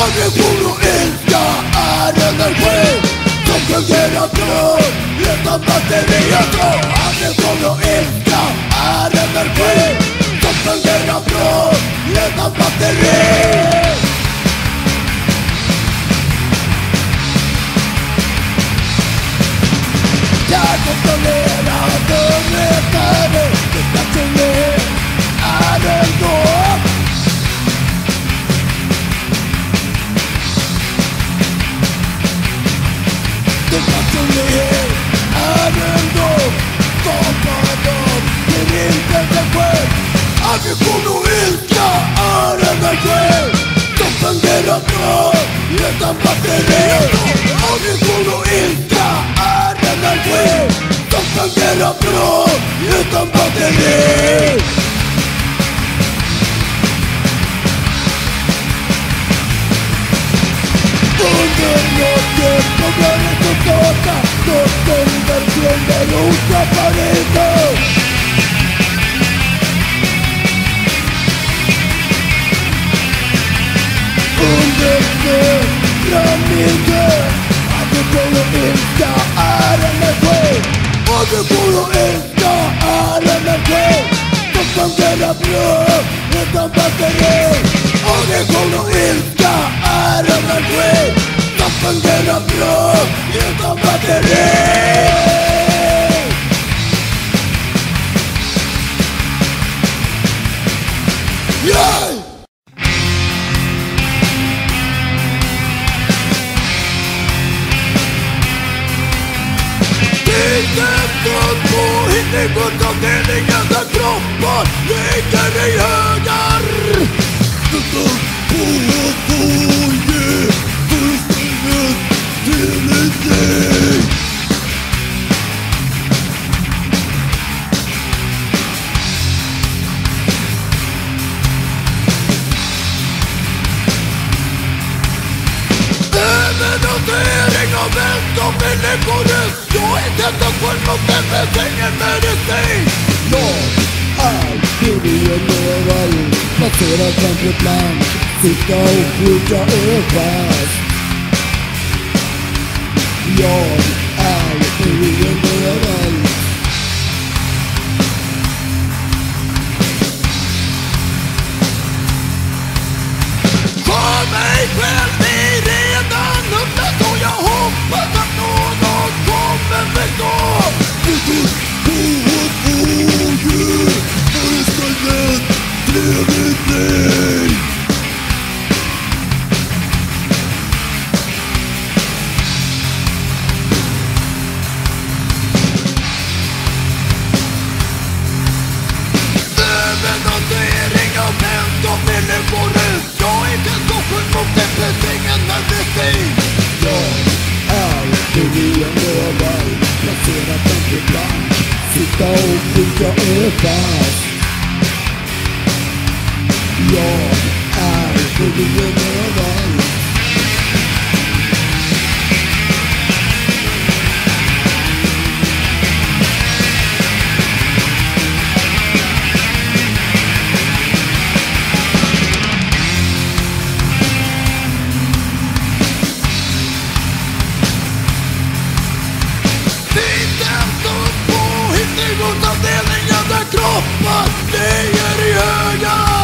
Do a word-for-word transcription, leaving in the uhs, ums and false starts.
ogni culo insta energia, tocca gira più, le tomate dietro, ogni culo insta energia, tocca gira più, le tomate dietro. I don't believe, I don't believe, baby, it's not to me, I don't know. It's not to me, I don't know. Don't bother, you need to get away. I've been pulling in the air and I dream. Don't forget about me, it's not to me. I've been pulling in the air. Don't get up, bro. You don't bother me. Don't get ogni culo insta energia, tocca gira più, le tomate. Ogni culo insta energia, tocca gira più, le tomate. Inget av meningarna droppar, ligger i högar. Notering av människor och människor. Jag är detta själv och den med sängen medicin. Jag är ideologi, placerad framför ett land, sitta och skjuta överst. Jag är ideologi. För mig själv är redan uppnått och jag hoppas att någon kommer förstå. Fokus på att få djur, för det ska lätt trevligt nej. Överhantering av män och människor ut. Jag är inte så sjuk mot den bästingen när det säg. Jag är studion över, placerat den ibland, sitta och skjuta över. Jag är studion över. Kroppar, det är i höga.